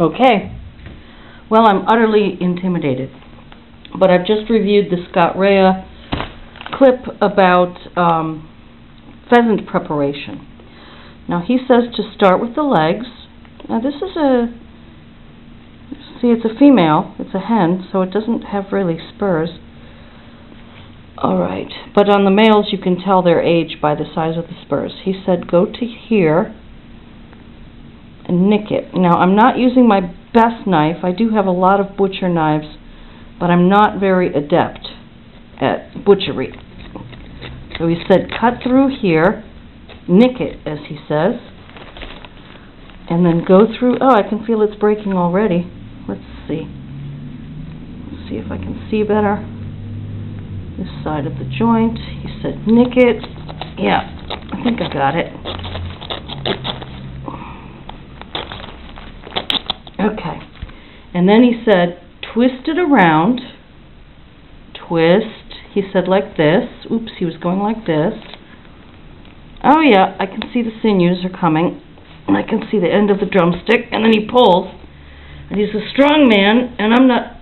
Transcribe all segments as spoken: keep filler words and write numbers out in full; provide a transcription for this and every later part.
Okay, well, I'm utterly intimidated, but I've just reviewed the Scott Rea clip about um, pheasant preparation. Now he says to start with the legs. Now this is a, see, it's a female, it's a hen, so it doesn't have really spurs. Alright, but on the males you can tell their age by the size of the spurs. He said go to here and nick it. Now, I'm not using my best knife. I do have a lot of butcher knives, but I'm not very adept at butchery. So he said cut through here, nick it, as he says, and then go through. Oh, I can feel it's breaking already. Let's see. Let's see if I can see better. This side of the joint. He said nick it. Yeah, I think I got it. Okay, and then he said, twist it around, twist, he said like this, oops, he was going like this, oh yeah, I can see the sinews are coming, and I can see the end of the drumstick, and then he pulls, and he's a strong man, and I'm not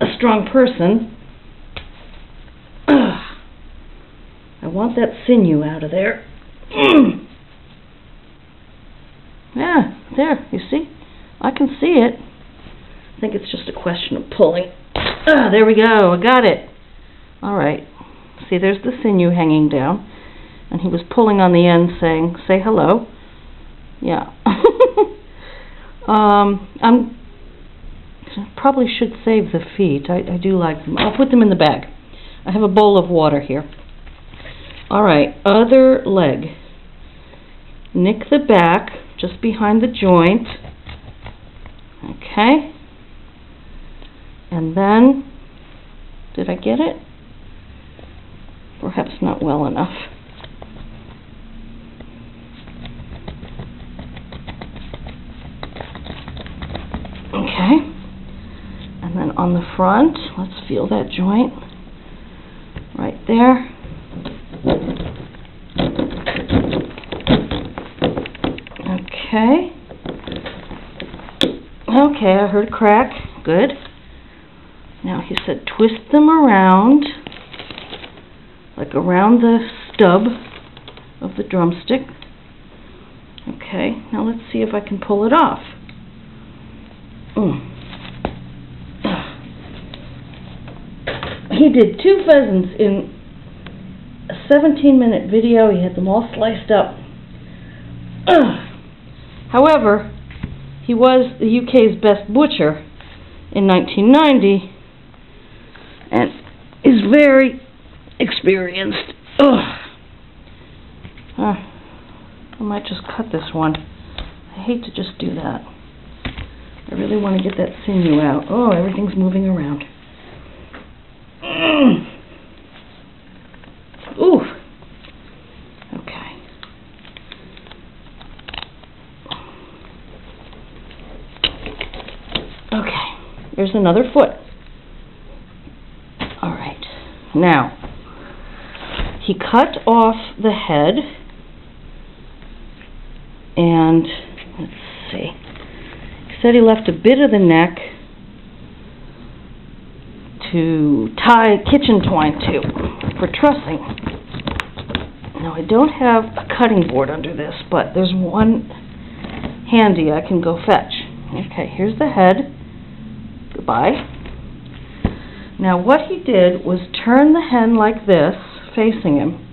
a strong person. Ugh. I want that sinew out of there. Yeah, there, you see? I can see it. I think it's just a question of pulling. Ah, there we go. I got it. All right. See, there's the sinew hanging down. And he was pulling on the end saying, say hello. Yeah. um, I'm probably should save the feet. I, I do like them. I'll put them in the bag. I have a bowl of water here. All right. Other leg. Nick the back just behind the joint. Okay, and then, did I get it? Perhaps not well enough. Okay, and then on the front, let's feel that joint right there. Okay. Okay, I heard a crack. Good. Now he said twist them around, like around the stub of the drumstick. Okay, now let's see if I can pull it off. Mm. He did two pheasants in a seventeen minute video. He had them all sliced up. However, he was the U K's best butcher in nineteen ninety, and is very experienced. Ugh. Uh, I might just cut this one. I hate to just do that. I really want to get that sinew out. Oh, everything's moving around. Mm. Ooh. Here's another foot. All right. Now, he cut off the head, and let's see. He said he left a bit of the neck to tie kitchen twine to for trussing. Now, I don't have a cutting board under this, but there's one handy I can go fetch. Okay, here's the head. Goodbye. Now what he did was turn the hen like this, facing him,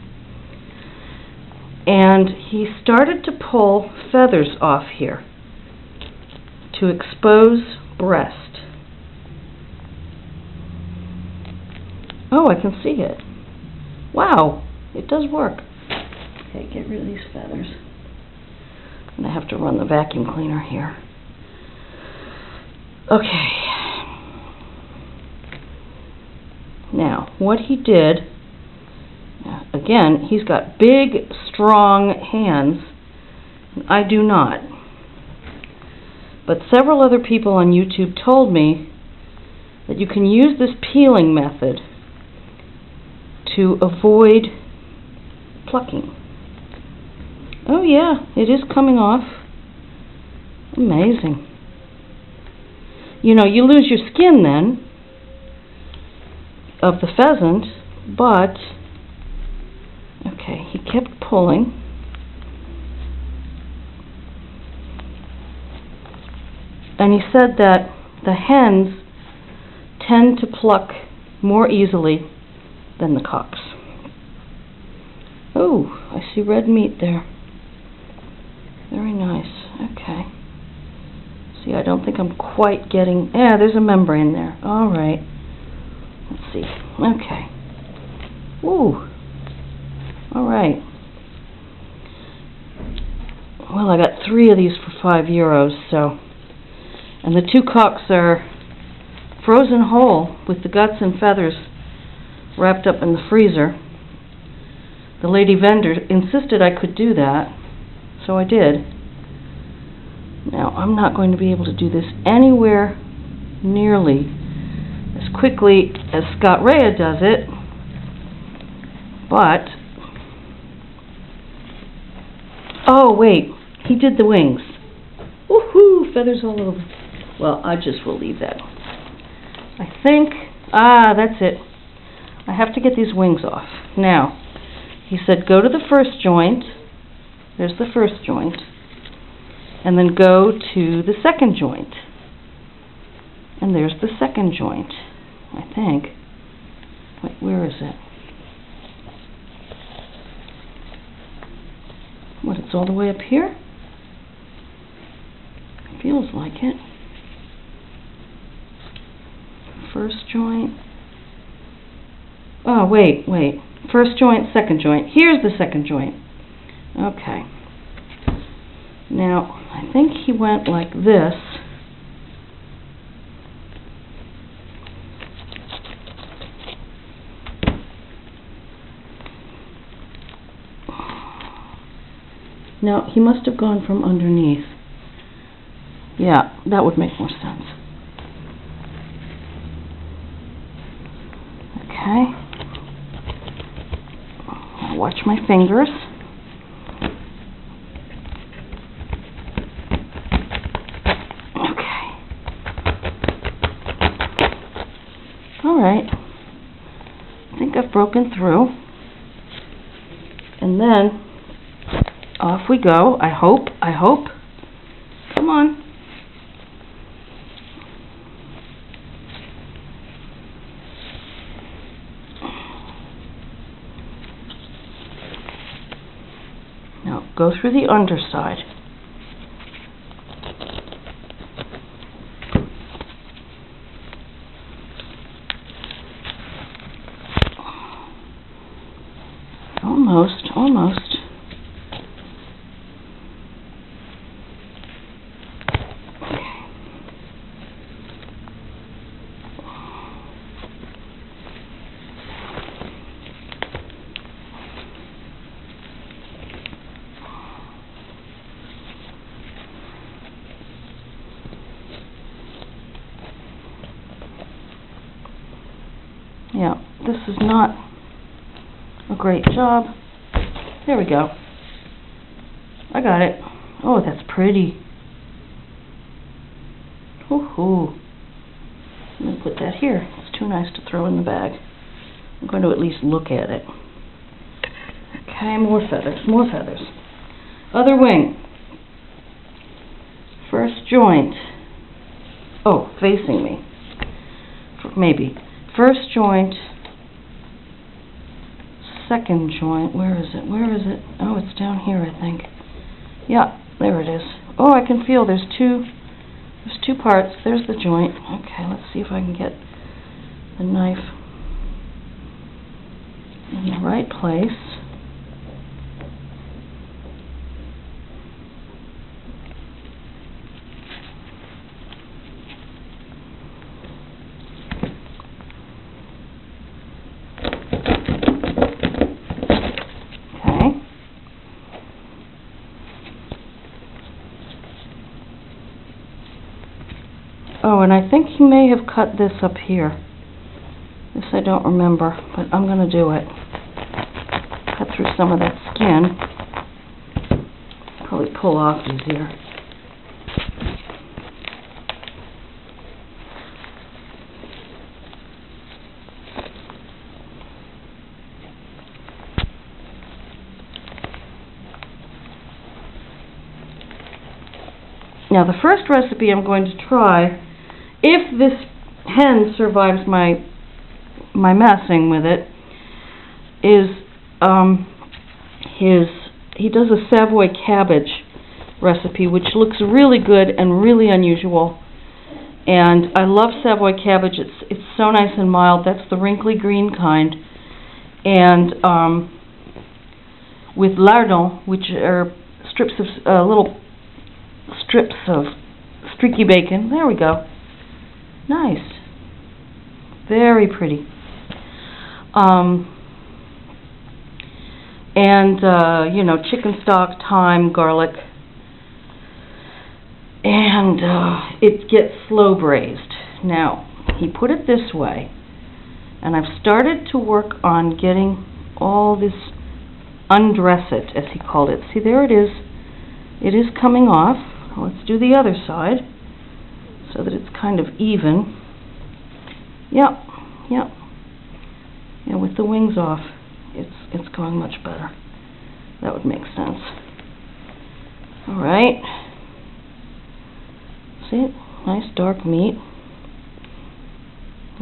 and he started to pull feathers off here to expose breast. Oh, I can see it. Wow, it does work. Okay, get rid of these feathers. I'm going to have to run the vacuum cleaner here. Okay. Now, what he did, again, he's got big, strong hands. I do not. But several other people on YouTube told me that you can use this peeling method to avoid plucking. Oh yeah, it is coming off. Amazing. you know, you lose your skin then of the pheasant, but okay, he kept pulling. And he said that the hens tend to pluck more easily than the cocks. Oh, I see red meat there. Very nice. Okay. See, I don't think I'm quite getting... Yeah, there's a membrane there. All right. Let's see. Okay. Ooh. All right. Well, I got three of these for five euros, so... And the two cocks are frozen whole with the guts and feathers wrapped up in the freezer. The lady vendor insisted I could do that, so I did. Now, I'm not going to be able to do this anywhere nearly as quickly as Scott Rea does it, but... Oh, wait, he did the wings. Woohoo, feathers all over. Well, I just will leave that. I think, ah, that's it. I have to get these wings off. Now, he said go to the first joint. There's the first joint. And then go to the second joint. And there's the second joint, I think. Wait, where is it? What, it's all the way up here? Feels like it. First joint. Oh, wait, wait. First joint, second joint. Here's the second joint. Okay. Now, I think he went like this. Now, he must have gone from underneath. Yeah, that would make more sense. Okay. I'll watch my fingers. Okay. All right. I think I've broken through. And then off we go. I hope, I hope. Come on. Go through the underside. Almost, almost. Okay. Yeah, this is not a great job. There we go. I got it. Oh, that's pretty. Woohoo. I'm going to put that here. It's too nice to throw in the bag. I'm going to at least look at it. Okay, more feathers, more feathers. Other wing. First joint. Oh, facing me. Maybe. First joint, second joint, where is it, where is it, oh, it's down here, I think. Yeah, there it is. Oh, I can feel there's two, there's two parts, there's the joint. Okay, let's see if I can get the knife in the right place. Oh, and I think he may have cut this up here. This I don't remember, but I'm going to do it. Cut through some of that skin. Probably pull off easier. Now the first recipe I'm going to try, if this hen survives my my messing with it, is um, his he does a Savoy cabbage recipe, which looks really good and really unusual. And I love Savoy cabbage. It's it's so nice and mild. That's the wrinkly green kind. And um, with lardons, which are strips of uh, little strips of streaky bacon. There we go. Nice. Very pretty. Um, and uh, you know, chicken stock, thyme, garlic. And uh, it gets slow braised. Now, he put it this way, and I've started to work on getting all this, undress it, as he called it. See, there it is. It is coming off. Let's do the other side so that it's kind of even. Yep, yep. And with the wings off, it's it's going much better. That would make sense. All right. See, nice dark meat,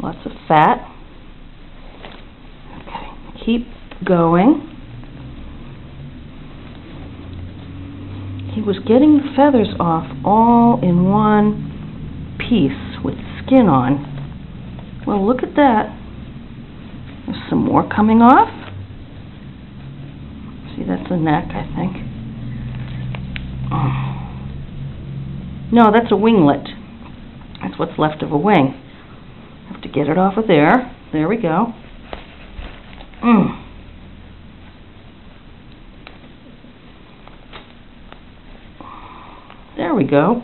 lots of fat. Okay, keep going. He was getting the feathers off all in one piece with skin on. Well, look at that. There's some more coming off. See, that's the neck, I think. Oh. No, that's a winglet. That's what's left of a wing. Have to get it off of there. There we go. Mm. There we go.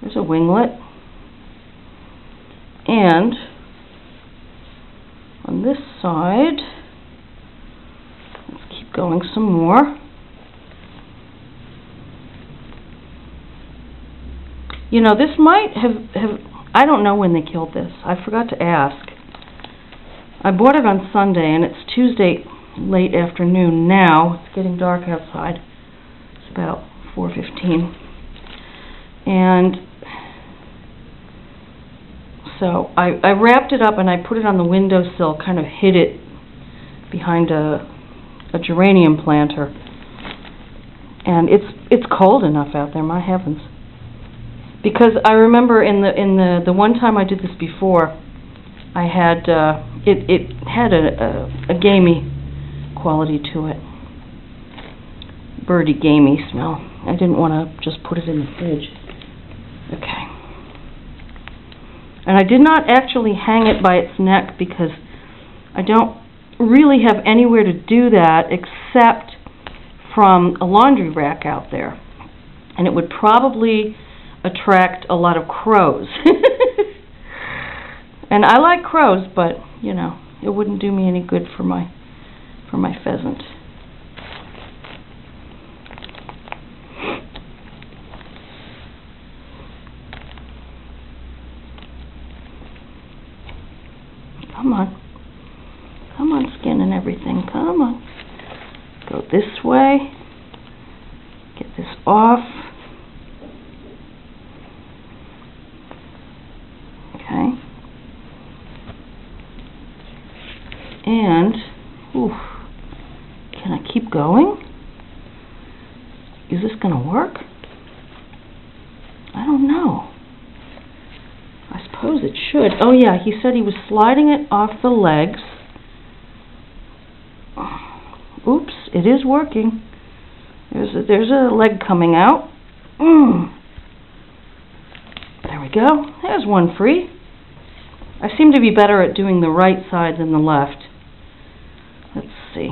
There's a winglet. And on this side, let's keep going some more. You know, this might have, have... I don't know when they killed this. I forgot to ask. I bought it on Sunday, and it's Tuesday late afternoon now. It's getting dark outside. It's about four fifteen. And so I, I wrapped it up, and I put it on the windowsill, kind of hid it behind a, a geranium planter. And it's it's cold enough out there, my heavens. Because I remember in the in the the one time I did this before, I had uh, it it had a, a a gamey quality to it, birdy gamey smell. I didn't want to just put it in the fridge. Okay. And I did not actually hang it by its neck because I don't really have anywhere to do that except from a laundry rack out there, and it would probably attract a lot of crows. And I like crows, but you know, it wouldn't do me any good for my for my pheasant. Come on. Come on, skin and everything. Come on. Go this way. Get this off. And, oof, can I keep going? Is this going to work? I don't know. I suppose it should. Oh yeah, he said he was sliding it off the legs. Oops, it is working. There's a, there's a leg coming out. Mm. There we go. There's one free. I seem to be better at doing the right side than the left. Let's see.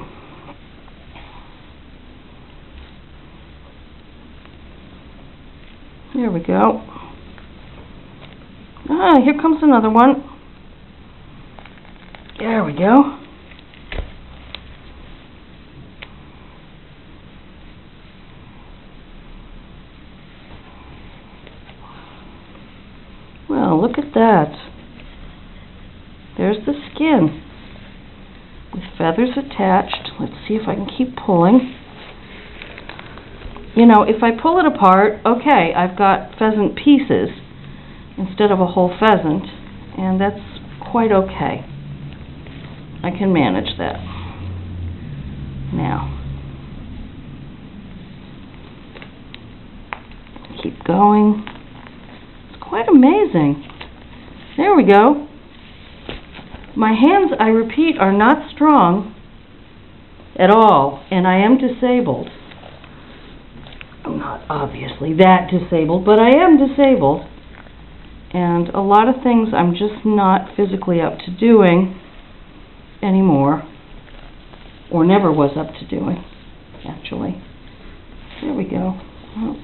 There we go. Ah, here comes another one. There we go. Well, look at that. There's the skin. With feathers attached. Let's see if I can keep pulling. you know, if I pull it apart, okay, I've got pheasant pieces instead of a whole pheasant, and that's quite okay. I can manage that. Now, keep going. It's quite amazing. There we go. My hands, I repeat, are not strong at all, and I am disabled. I'm not obviously that disabled, but I am disabled. And a lot of things I'm just not physically up to doing anymore, or never was up to doing, actually. There we go. Oh,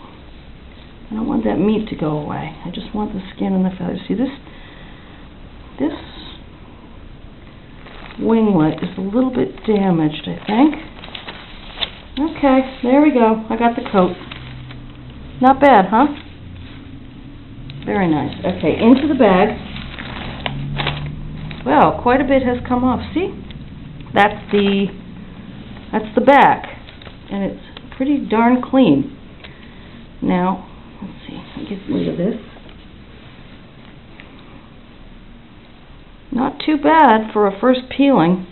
I don't want that meat to go away. I just want the skin and the feathers. See, this, this winglet is a little bit damaged, I think. Okay, there we go. I got the coat. Not bad, huh? Very nice. Okay, into the bag. Well, quite a bit has come off. See? That's the, that's the back. And it's pretty darn clean. Now, let's see. I'll get rid of this. Not too bad for a first peeling.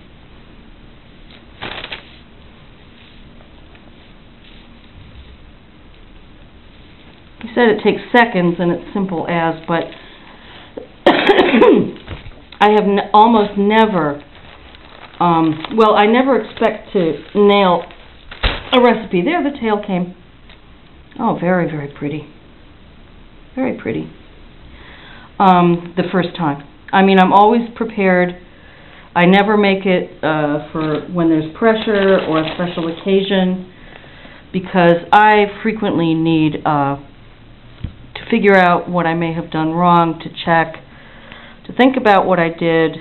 He said it takes seconds and it's simple as, but I have n almost never, um, well, I never expect to nail a recipe. There, the tail came. Oh, very, very pretty. Very pretty. Um, the first time. I mean, I'm always prepared. I never make it uh, for when there's pressure or a special occasion, because I frequently need uh, to figure out what I may have done wrong, to check, to think about what I did,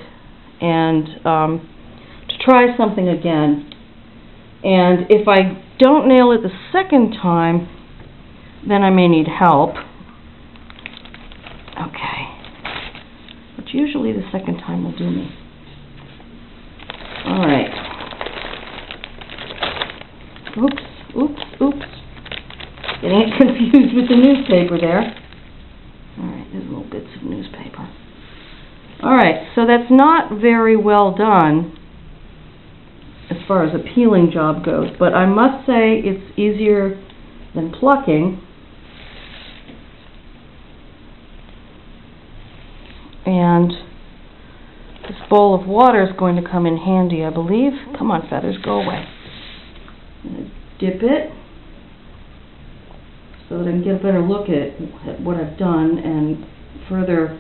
and um, to try something again. And if I don't nail it the second time, then I may need help. Okay. Usually the second time will do me. All right. Oops, oops, oops. Getting it confused with the newspaper there. All right, there's little bits of newspaper. All right, so that's not very well done as far as a peeling job goes, but I must say it's easier than plucking. And this bowl of water is going to come in handy, I believe. Come on, feathers, go away. I'm going to dip it so that I can get a better look at, at what I've done and further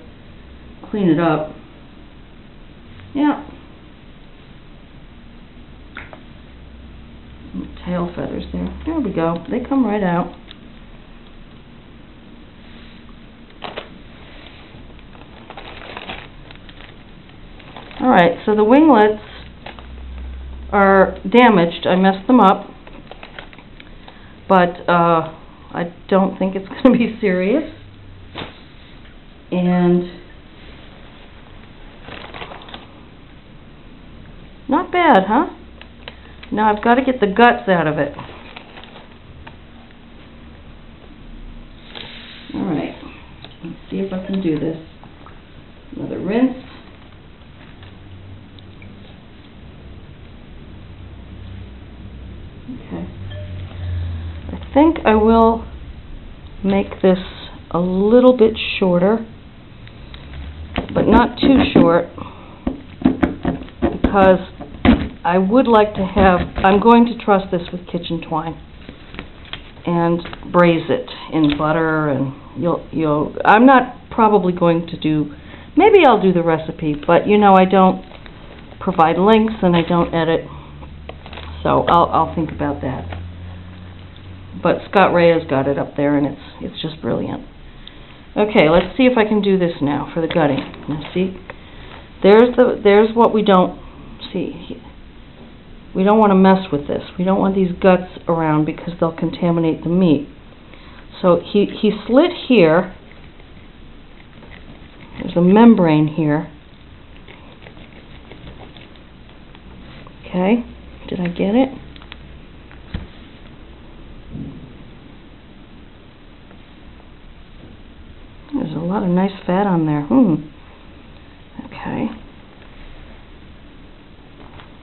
clean it up. Yeah. Tail feathers there. There we go. They come right out. Alright, so the winglets are damaged. I messed them up, but uh, I don't think it's going to be serious. And not bad, huh? Now I've got to get the guts out of it. Alright, let's see if I can do this. Another rinse. I think I will make this a little bit shorter, but not too short, because I would like to have, I'm going to truss this with kitchen twine and braise it in butter, and you'll, you'll, I'm not probably going to do, maybe I'll do the recipe, but you know I don't provide links and I don't edit, so I'll, I'll think about that. But Scott Rea has got it up there, and it's it's just brilliant. Okay, let's see if I can do this now for the gutting. Now see, there's the there's what we don't see. We don't want to mess with this. We don't want these guts around because they'll contaminate the meat. So he he slit here. There's a membrane here. Okay, did I get it? a lot of nice fat on there. Hmm. Okay.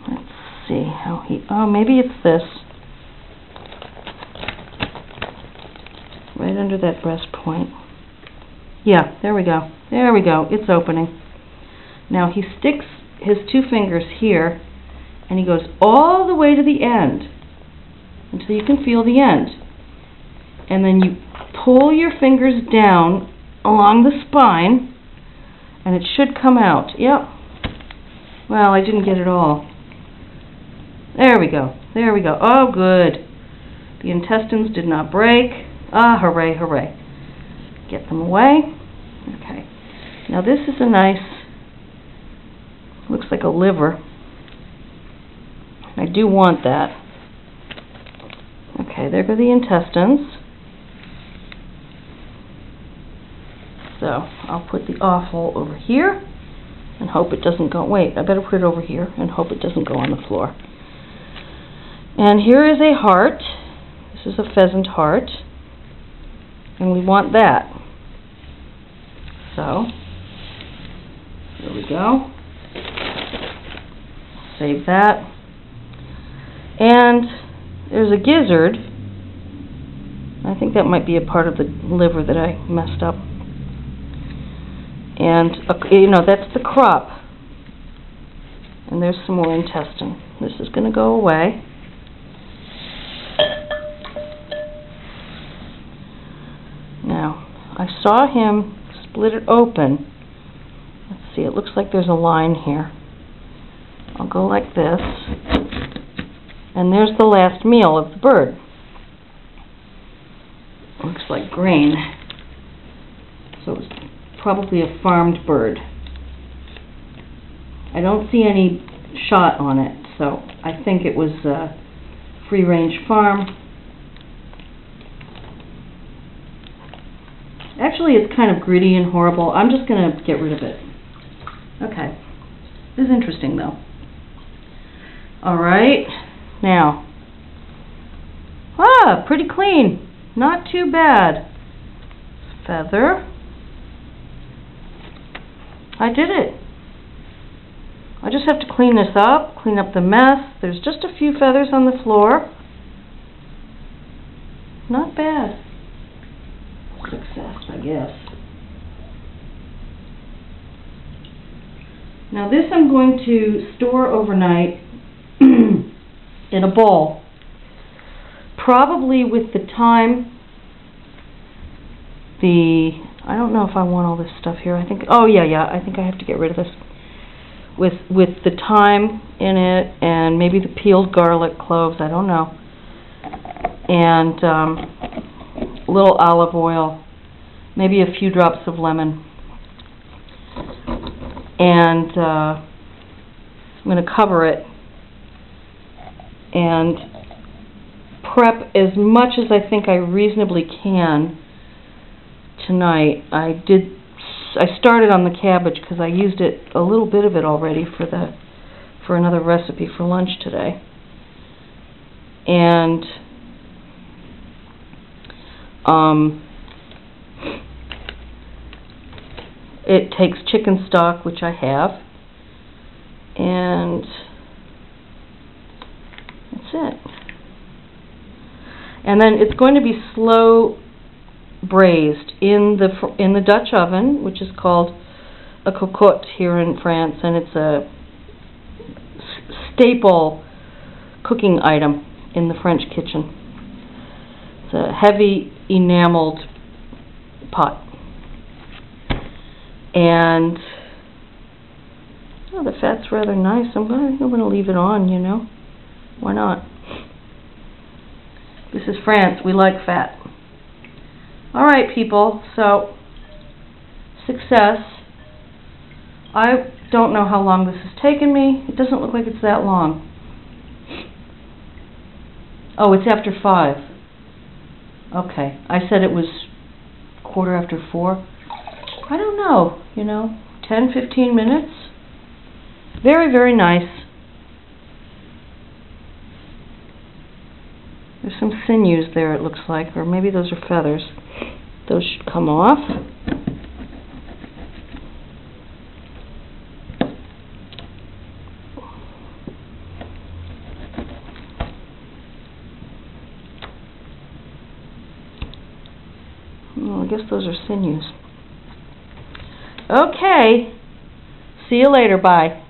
Let's see how he... Oh, maybe it's this. Right under that breast point. Yeah, there we go. There we go. It's opening. Now he sticks his two fingers here, and he goes all the way to the end until you can feel the end. And then you pull your fingers down along the spine, and it should come out. Yep. Well, I didn't get it all. There we go. There we go. Oh, good. The intestines did not break. Ah, hooray, hooray. Get them away. Okay. Now this is a nice, looks like a liver. I do want that. Okay, there go the intestines. So, I'll put the offal over here and hope it doesn't go... Wait, I better put it over here and hope it doesn't go on the floor. And here is a heart. This is a pheasant heart. And we want that. So, there we go. Save that. And there's a gizzard. I think that might be a part of the liver that I messed up. And, uh, you know, that's the crop. And there's some more intestine. This is going to go away. Now, I saw him split it open. Let's see, it looks like there's a line here. I'll go like this. And there's the last meal of the bird. Looks like grain. So it's probably a farmed bird. I don't see any shot on it, so I think it was a free-range farm. Actually, it's kind of gritty and horrible. I'm just going to get rid of it. Okay. This is interesting, though. All right. Now, ah, pretty clean, not too bad. Feather. I did it. I just have to clean this up, clean up the mess. There's just a few feathers on the floor. Not bad. Success, I guess. Now this I'm going to store overnight in a bowl, probably with the time, the, I don't know if I want all this stuff here, I think, oh yeah, yeah, I think I have to get rid of this, with, with the thyme in it, and maybe the peeled garlic cloves, I don't know, and um, a little olive oil, maybe a few drops of lemon, and uh, I'm going to cover it, and prep as much as I think I reasonably can tonight. I did, I started on the cabbage because I used it, a little bit of it already for the, for another recipe for lunch today. And um, it takes chicken stock, which I have, and it. And then it's going to be slow braised in the fr in the Dutch oven, which is called a cocotte here in France, and it's a staple cooking item in the French kitchen. It's a heavy enameled pot. And oh, the fat's rather nice. I'm going to leave it on, you know. Why not? This is France. We like fat. All right, people. So, success. I don't know how long this has taken me. It doesn't look like it's that long. Oh, it's after five. Okay. I said it was quarter after four. I don't know. You know, ten, fifteen minutes. Very, very nice. There's some sinews there, it looks like, or maybe those are feathers. Those should come off. Well, I guess those are sinews. Okay. See you later. Bye.